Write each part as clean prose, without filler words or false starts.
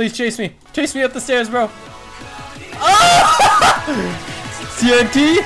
Please chase me. Chase me up the stairs, bro. Oh! TNT?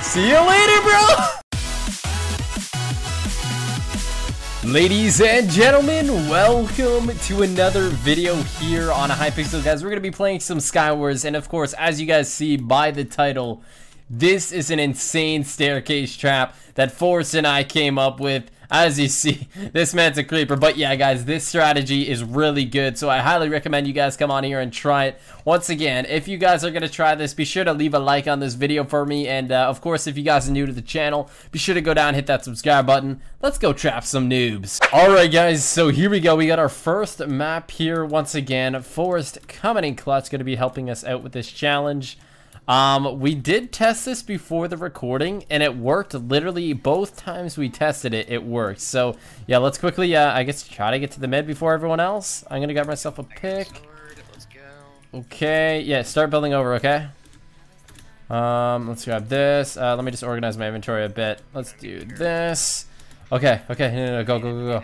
See you later, bro! Ladies and gentlemen, welcome to another video here on Hypixel, guys. We're going to be playing some Skywars, and of course, as you guys see by the title, this is an insane staircase trap that Forrest and I came up with. As you see, this man's a creeper. But yeah, guys, this strategy is really good, so I highly recommend you guys come on here and try it. Once again, if you guys are going to try this, be sure to leave a like on this video for me. And of course, if you guys are new to the channel, be sure to go down and hit that subscribe button. Let's go trap some noobs. Alright, guys, so here we go. We got our first map here. Once again, Forrest coming in clutch, going to be helping us out with this challenge. We did test this before the recording, and it worked. Literally both times we tested it, it worked. So yeah, let's quickly I guess try to get to the mid before everyone else. I'm gonna grab myself a pick. Okay, yeah, start building over. Okay, let's grab this. Let me just organize my inventory a bit. Let's do this. Okay, okay, no, go. All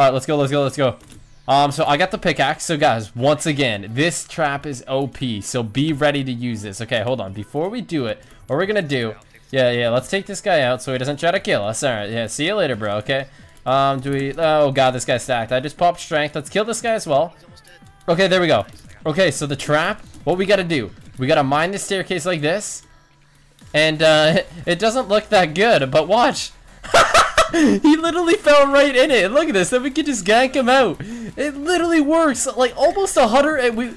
right, let's go. So I got the pickaxe. So guys, once again, this trap is OP, so be ready to use this. Okay, hold on. Before we do it, what we're gonna do, yeah, let's take this guy out so he doesn't try to kill us. All right, yeah, see you later, bro. Okay, do we, oh god, this guy's stacked. I just popped strength. Let's kill this guy as well. Okay, there we go. Okay, so the trap, what we gotta do, we gotta mine this staircase like this, and it doesn't look that good, but watch. He literally fell right in it. Look at this. Then we could just gank him out. It literally works like almost 100. And we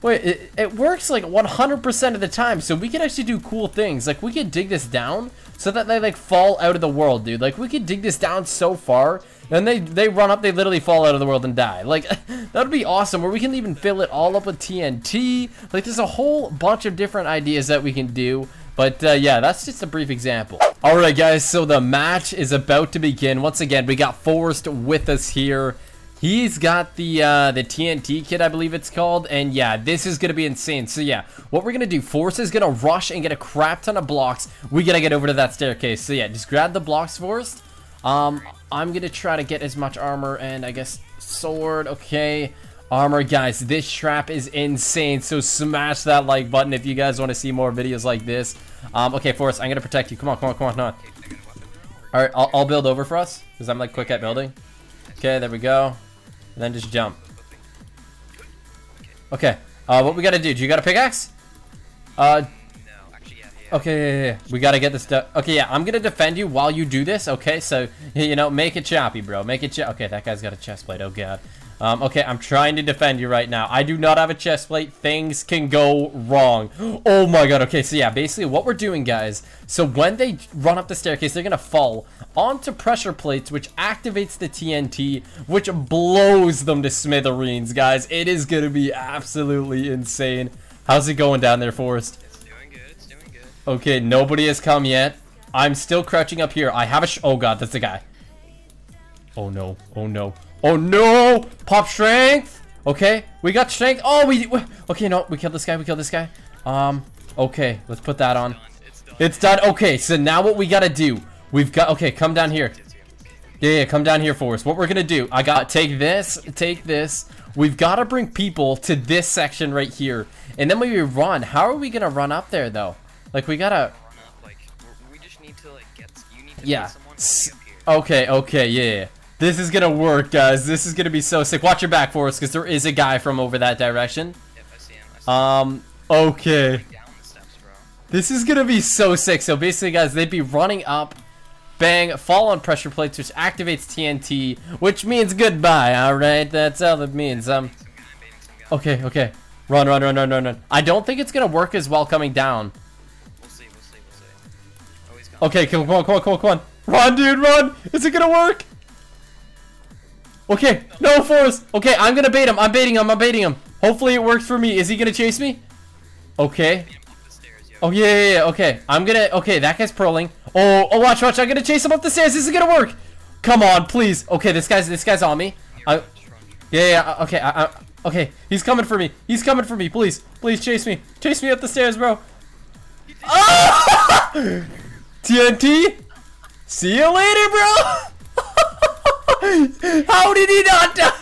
wait. It works like 100% of the time. So we could actually do cool things. Like we could dig this down so that they like fall out of the world, dude. Like we could dig this down so far, and they run up, they literally fall out of the world and die. Like that'd be awesome. Where we can even fill it all up with TNT. Like there's a whole bunch of different ideas that we can do. But yeah, that's just a brief example. Alright guys, so the match is about to begin. Once again, we got Forrest with us here. He's got the TNT kit, I believe it's called. And yeah, this is going to be insane. So yeah, what we're going to do, Forrest is going to rush and get a crap ton of blocks. We got to get over to that staircase. So yeah, just grab the blocks, Forrest. I'm going to try to get as much armor and I guess sword. Okay. Armor, guys, this trap is insane, so smash that like button if you guys want to see more videos like this. Okay, Forrest, I'm gonna protect you. Come on. All right, I'll build over for us because I'm like quick at building. Okay, there we go, and then just jump. Okay, what we gotta do, you got a pickaxe? Okay, yeah. We gotta get this stuff. Okay, yeah, I'm gonna defend you while you do this. Okay, so you know, make it choppy, bro, make it choppy. Okay, that guy's got a chest plate. Oh god. Okay, I'm trying to defend you right now. I do not have a chest plate. Things can go wrong. Oh my god. Okay, so yeah, basically what we're doing, guys, so when they run up the staircase, they're gonna fall onto pressure plates, which activates the TNT, which blows them to smithereens, guys. It is gonna be absolutely insane. How's it going down there, Forrest? It's doing good. It's doing good. Okay, nobody has come yet. I'm still crouching up here. I have a oh god, that's the guy. Oh no. Oh no. Oh no! Pop strength! Okay, we got strength. Oh, okay, no, we killed this guy, okay, let's put that on. It's done. Okay, so now what we gotta do, we've got, okay, come down here. Yeah, come down here for us. What we're gonna do, I got, take this. We've gotta bring people to this section right here. And then when we run, how are we gonna run up there, though? Like, we gotta... We just need to, like, get, you need to get someone to be up here. Okay, yeah. This is gonna work, guys. This is gonna be so sick. Watch your back for us, because there is a guy from over that direction. Yep, I see him. Okay. This is gonna be so sick. So basically, guys, they'd be running up, bang, fall on pressure plates, which activates TNT, which means goodbye. All right, that's all it means. Okay. Run. I don't think it's gonna work as well coming down. We'll see. Oh, okay, come on. Run, dude, run. Is it gonna work? Okay, no, Forrest. Okay, I'm gonna bait him. I'm baiting him. Hopefully it works for me. Is he gonna chase me? Okay. Oh, yeah. Okay, I'm gonna... Okay, that guy's purling. Oh, watch. I'm gonna chase him up the stairs. This is gonna work. Come on, please. Okay, this guy's on me. Okay. He's coming for me. Please chase me. Chase me up the stairs, bro. Oh! TNT? See you later, bro. How did he not die?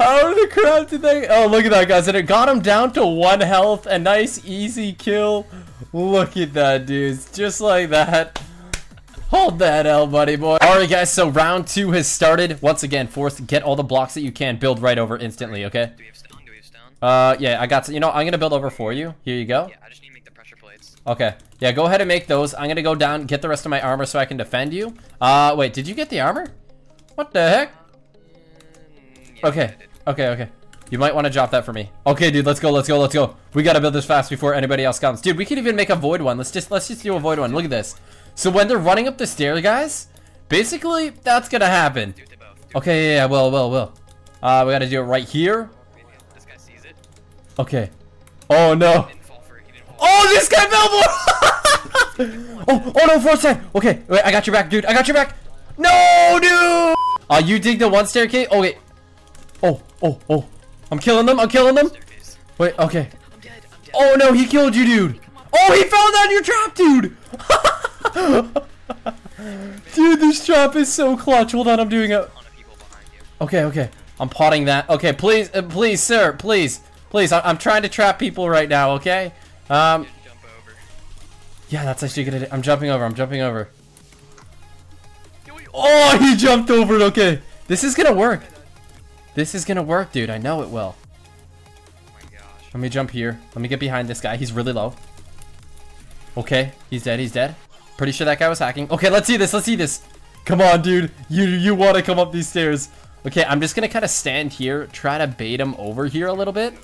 How the crap did they? Oh, look at that, guys. And it got him down to 1 health. A nice, easy kill. Look at that, dudes. Just like that. Hold that L, buddy boy. Alright, guys, so round 2 has started. Once again, Forrest, get all the blocks that you can. Build right over instantly, okay? Do we have stone? Do we have stone? Yeah, I got some. You know, I'm gonna build over for you. Here you go. Yeah, I just need to make the pressure plates. Okay. Yeah, go ahead and make those. I'm gonna go down, get the rest of my armor so I can defend you. Wait, did you get the armor? What the heck? Yeah, okay. You might want to drop that for me. Okay, dude, let's go. We gotta build this fast before anybody else comes. Dude, we could even make a void one. Let's just do a void one. Look at this. So when they're running up the stairs, guys, basically that's gonna happen. Okay, yeah, well. We gotta do it right here. This guy sees it. Okay. Oh no. Oh, this guy fell more. oh no, Forrest. Okay, wait, I got your back, dude. No, dude. You dig the 1 staircase? Oh wait. Oh. I'm killing them. Wait, okay. I'm dead. Oh no, he killed you, dude. Oh, he fell down your trap, dude. Dude, this trap is so clutch. Hold on, I'm doing it. Okay. I'm potting that. Okay, please, sir, please. I'm trying to trap people right now. Okay. Yeah, that's actually gonna. I'm jumping over. Oh, he jumped over it. Okay, this is gonna work. Dude. I know it will. Oh my gosh. Let me jump here. Let me get behind this guy. He's really low. Okay, he's dead. Pretty sure that guy was hacking. Okay, let's see this. Come on, dude. You want to come up these stairs. Okay, I'm just going to kind of stand here, try to bait him over here a little bit.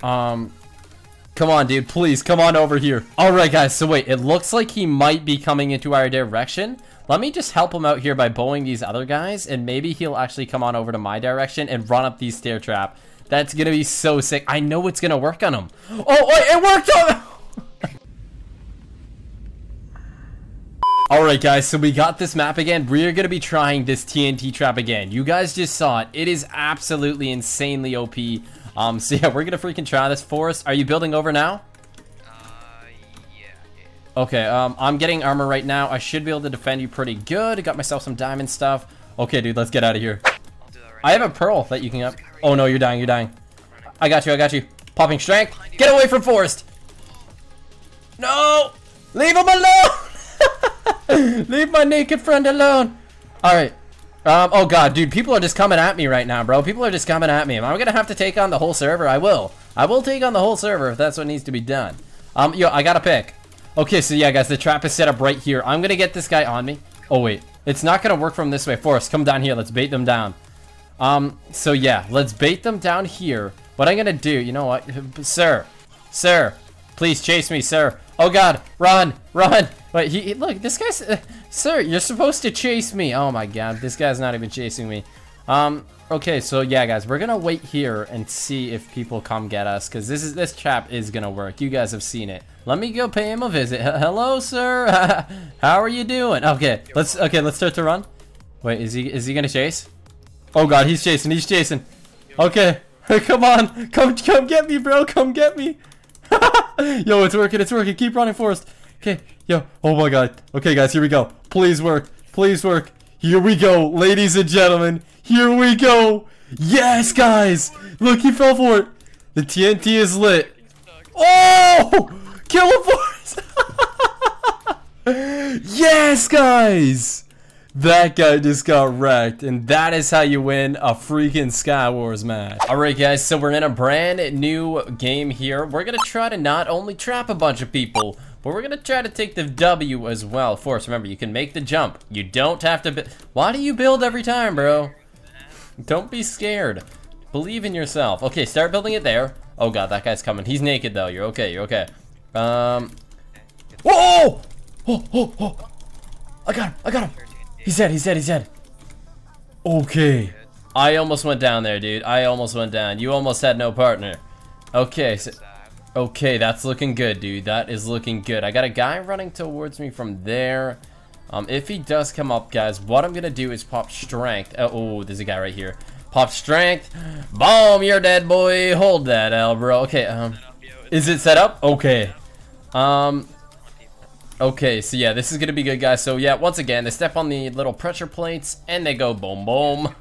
Come on, dude. Please, come on over here. All right, guys. So, wait. It looks like he might be coming into our direction. Let me just help him out here by bowing these other guys, and maybe he'll actually come on over to my direction and run up these stair trap. That's going to be so sick. I know it's going to work on him. Oh, it worked on him! Alright guys, so we got this map again. We're going to be trying this TNT trap again. You guys just saw it. It is absolutely insanely OP. So yeah, we're going to freaking try this. Forrest, are you building over now? Yeah. Okay, I'm getting armor right now. I should be able to defend you pretty good. I got myself some diamond stuff. Okay, dude, let's get out of here. I'll do that right I have a pearl that you can up. Oh no, you're dying. I got you. Popping strength. Get away from Forrest. No! Leave him alone! Leave my naked friend alone. All right. Oh god, dude, people are just coming at me right now, bro. Am I gonna have to take on the whole server? I will take on the whole server if that's what needs to be done. Yo, I got a pick. Okay, so yeah, guys, the trap is set up right here. I'm gonna get this guy on me. Oh wait, it's not gonna work from this way. Forrest, come down here. Let's bait them down. So yeah, let's bait them down here. What I'm gonna do? You know what, sir, please chase me, sir. Oh god, run. Wait, look, this guy's, sir, you're supposed to chase me. Oh my god, this guy's not even chasing me. Okay, so yeah, guys, we're gonna wait here and see if people come get us, because this trap is gonna work. You guys have seen it. Let me go pay him a visit. Hello, sir. How are you doing? Okay, let's start to run. Wait, is he gonna chase? Oh god, he's chasing. Okay, come on, come get me, bro, come get me. Yo, it's working. Keep running, Forrest. Okay, yo, oh my god. Okay, guys, here we go. Please work. Here we go, ladies and gentlemen. Here we go. Yes, guys. Look, he fell for it. The TNT is lit. Oh! Kill him, Forrest. Yes, guys. That guy just got wrecked, and that is how you win a freaking Skywars match. Alright guys, so we're in a brand new game here. We're gonna try to not only trap a bunch of people, but we're gonna try to take the W as well. Forrest, remember, you can make the jump. You don't have to Why do you build every time, bro? Don't be scared. Believe in yourself. Okay, start building it there. Oh god, that guy's coming. He's naked though. You're okay. Whoa! Oh! I got him. He's dead. Okay. I almost went down there, dude. You almost had no partner. Okay, so... Okay, that's looking good, dude. That is looking good. I got a guy running towards me from there. If he does come up, guys, what I'm gonna do is pop strength. Oh, there's a guy right here. Pop strength. Boom, you're dead, boy. Hold that L, bro. Okay, Is it set up? Okay. Okay, so yeah, this is gonna be good, guys. So yeah, once again, they step on the little pressure plates and they go boom boom.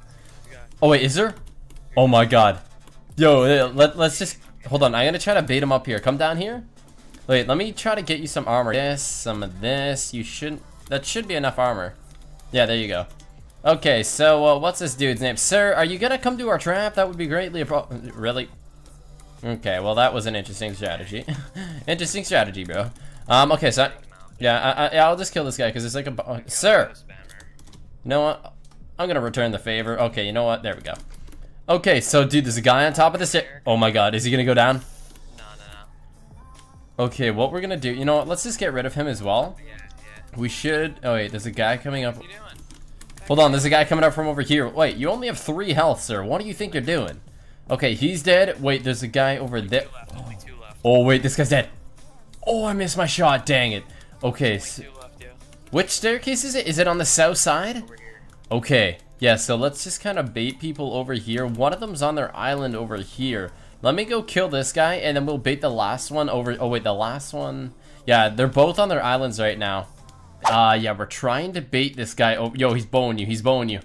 Oh wait, is there? Oh my god. Yo, let's just... Hold on, I'm gonna try to bait him up here. Come down here. Wait, let me try to get you some armor. This, some of this. You shouldn't... That should be enough armor. Yeah, there you go. Okay, so what's this dude's name? Sir, are you gonna come to our trap? That would be greatly... Really? Okay, well that was an interesting strategy. Interesting strategy, bro. Okay, so... I'll just kill this guy because it's like a... Sir! You know what? I'm gonna return the favor. Okay, you know what? There we go. Okay, so dude, there's a guy on top of this. Oh my god, is he gonna go down? No. Okay, what we're gonna do, you know what, let's just get rid of him as well. Yeah. We should, oh wait, there's a guy coming up. What are you doing? Hold on, there's a guy coming up from over here. Wait, you only have 3 health, sir. What do you think you're doing? Okay, he's dead. Wait, there's a guy over there. Oh wait, this guy's dead. Oh, I missed my shot, dang it. Okay, so, which staircase is it? Is it on the south side? Okay. Yeah, so let's just kind of bait people over here. One of them's on their island over here. Let me go kill this guy, and then we'll bait the last one over... Oh, wait, the last one... Yeah, they're both on their islands right now. Yeah, we're trying to bait this guy over... Yo, he's bowing you. He's bowing you.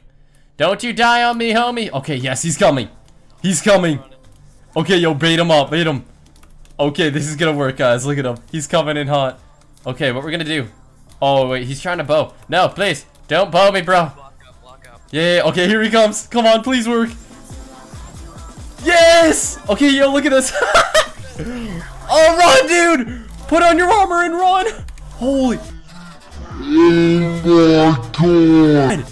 Don't you die on me, homie. Okay, yes, he's coming. He's coming. Okay, yo, bait him up. Bait him. Okay, this is going to work, guys. Look at him. He's coming in hot. Okay, what we're going to do... Oh, wait, he's trying to bow. No, please. Don't bow me, bro. Yeah, okay, here he comes. Come on, please work. Yes! Okay, yo, look at this. Oh, run, dude! Put on your armor and run! Holy... Oh, my God.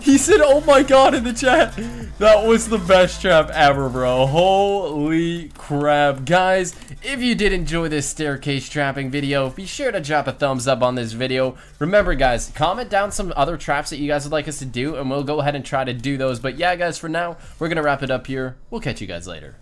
He said, oh, my God, in the chat. That was the best trap ever, bro. Holy crap. Guys, if you did enjoy this staircase trapping video, be sure to drop a thumbs up on this video. Remember, guys, comment down some other traps that you guys would like us to do, and we'll go ahead and try to do those. But, yeah, guys, for now, we're going to wrap it up here. We'll catch you guys later.